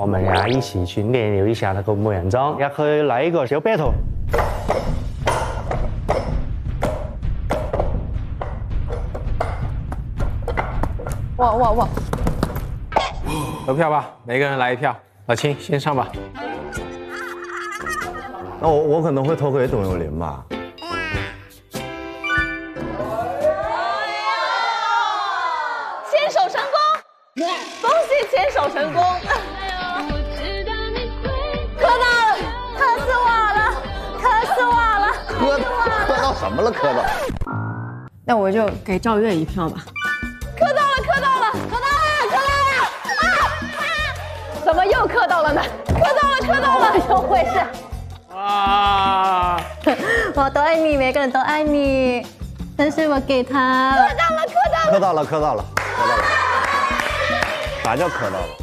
我们呀一起去练习一下那个牧羊装，也可以来一个小 battle。 哇哇哇！投票吧，每个人来一票。老秦先上吧。那我可能会投给董又霖吧。牵手成功，恭喜牵手成功！磕到了，磕死我了，磕死我了！磕到什么了？磕到。那我就给赵越一票吧。 怎么又磕到了呢？磕到了，磕到了，怎么回事？哇！我都爱你，每个人都爱你，但是我给他磕到了，磕到了，磕到了，磕到了，啥叫磕到了？